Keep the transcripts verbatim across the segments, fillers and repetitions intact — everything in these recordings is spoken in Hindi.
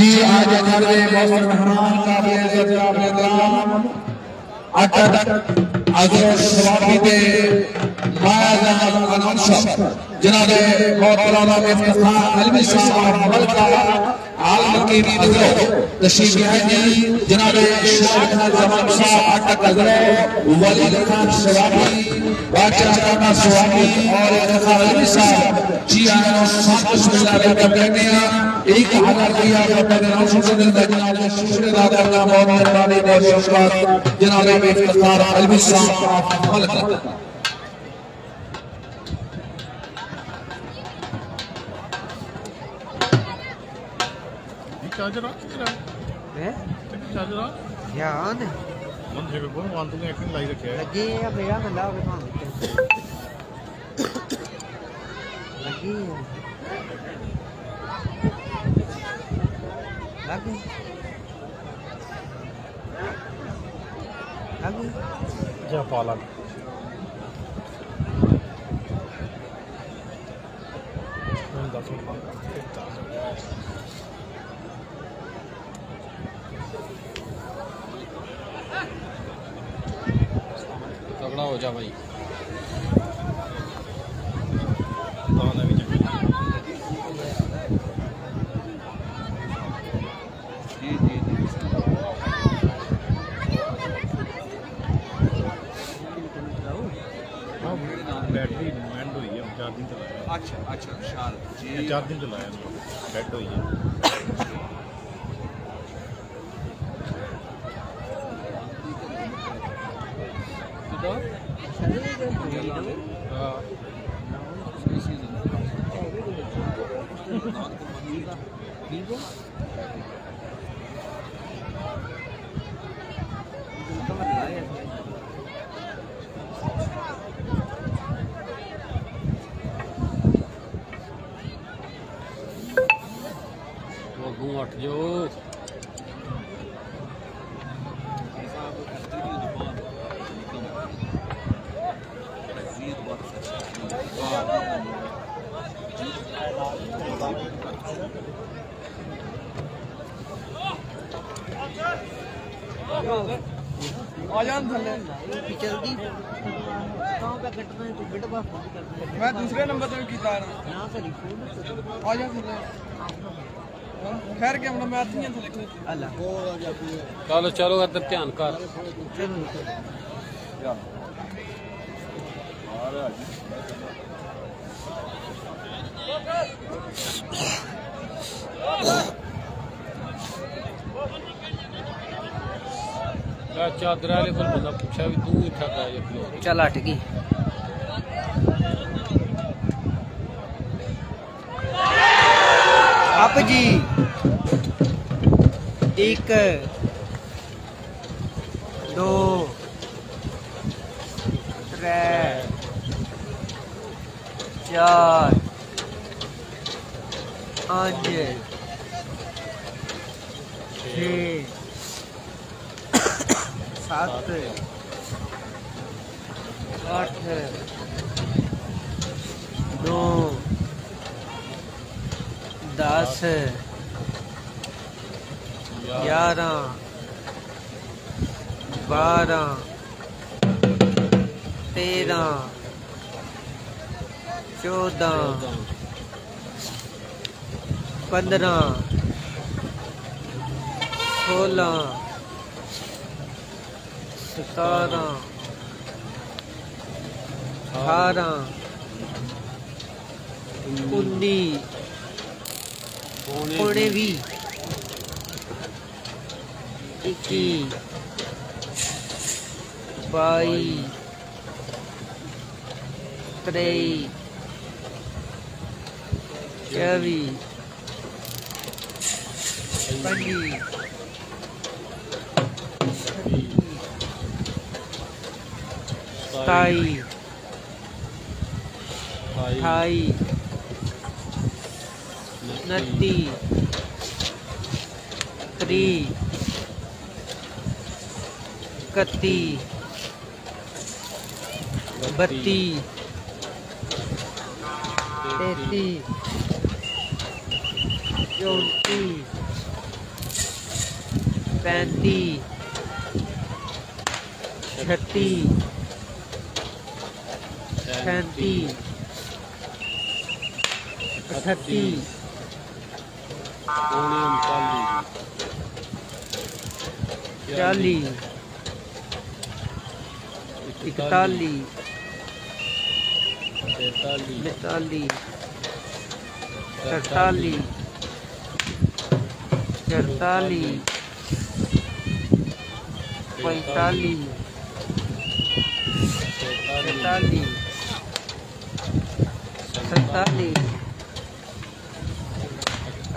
जी आज हमारे मौसम मेहमान काफी जनाबे और एक हजार किया जनाब Lagu, lagu, jawapan. तगड़ा हो जा भाई। चार दिन चलाया बैठ हुई है मैं दूसरे नंबर पे किया आ जा खैर क्या मतलब मैं अच्छी थले चलो चलो अंदर ध्यान कर चादर वाले को बंदा पूछा भी तू इतना का चल हट गई आप जी एक दो त्रै चार पांच छे सात आठ नौ दस ग्यारह बारह तेरह चौदह पंद्रह सोलह सतारह अठारह उन्नीस पौने भी इक्कीस बाईस तेईस चौबीस पच्चीस सत्ताईस अट्ठाईस नदी त्री कती बत्ती तैती चौती पैंती, छत्ती, सैंती, अठत्ती, चालीस, इकतालीस, पैंतालीस, सैंतालीस, चौतालीस, पैंतालीस, सैतालीस, सैतालीस,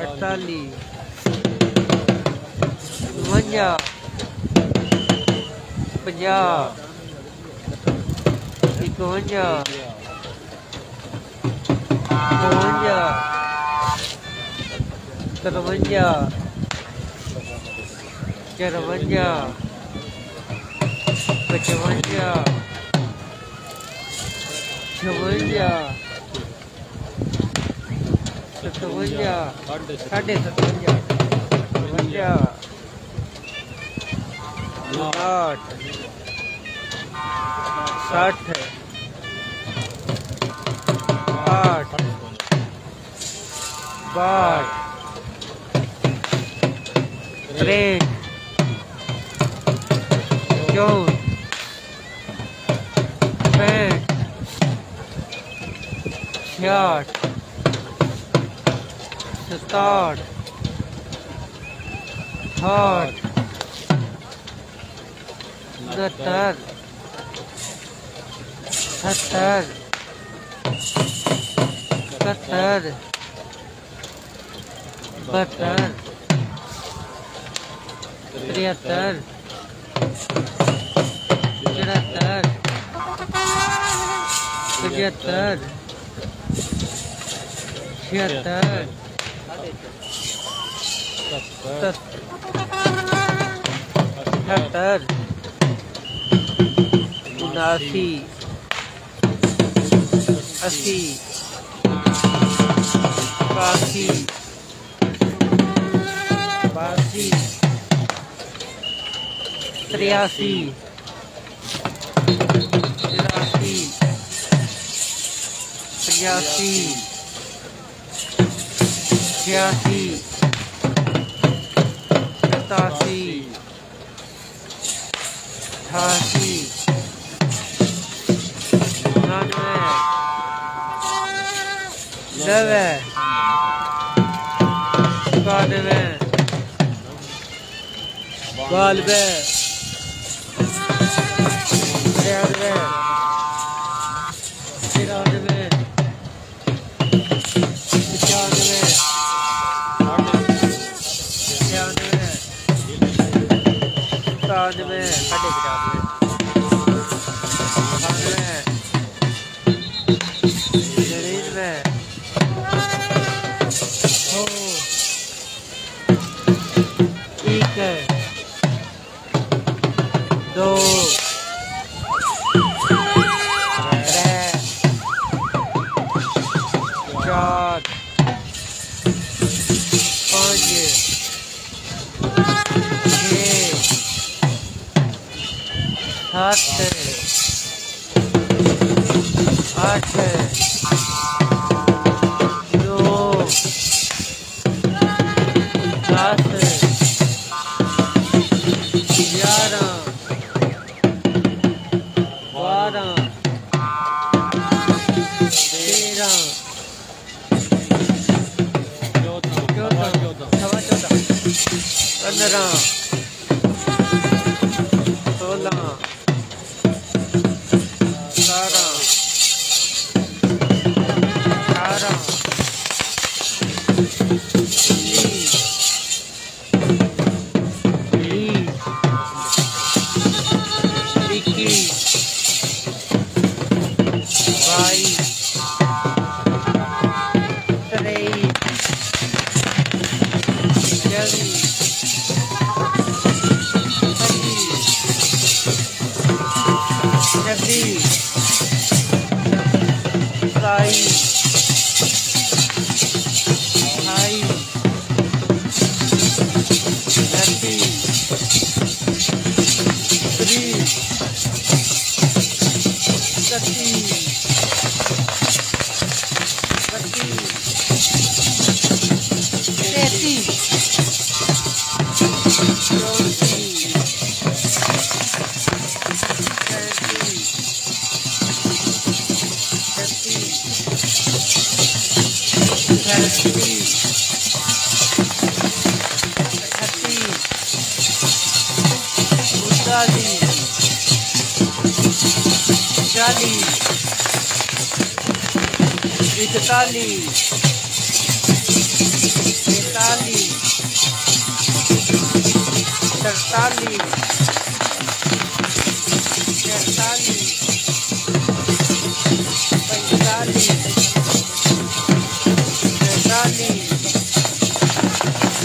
अड़तालीस, इक्यावन, पचास, इक्यावन, इक्यावन, चरवंजा, पचवंजा, छवंजा, सतवंजा, साढ़े सतवंजा, सतवंजा, साठ, साठ, आठ, बाट, त्रेठ, चौथ, पैंठ, छियाठ, सताठ, साठ, उनहत्तर, सत्तर, सत्तर, बहत्तर, तिहत्तर, चौहत्तर, पचहत्तर, छिहत्तर, सत्तर, उनासी, अस्सी, इक्यासी, बासी, तिरासी, तिरासी, पचासी, छियासी, सतासी, अठासी, नानवे, नवे, इक्यानवे, बानवे, तिरानवे, तिरानवे, पचानवे, छियानवे, सतानवे, साढ़े पचानवे, निन्यानवे, सौ, एक, दो, सात, आठ, नौ, दस, ग्यारह, बारह, तेरह, चौदह, सवा चौदह, पंद्रह, सोलह, Happy. इकतालीस तैतालीस सैतालीस सैतालीस पैंतालीस सैतालीस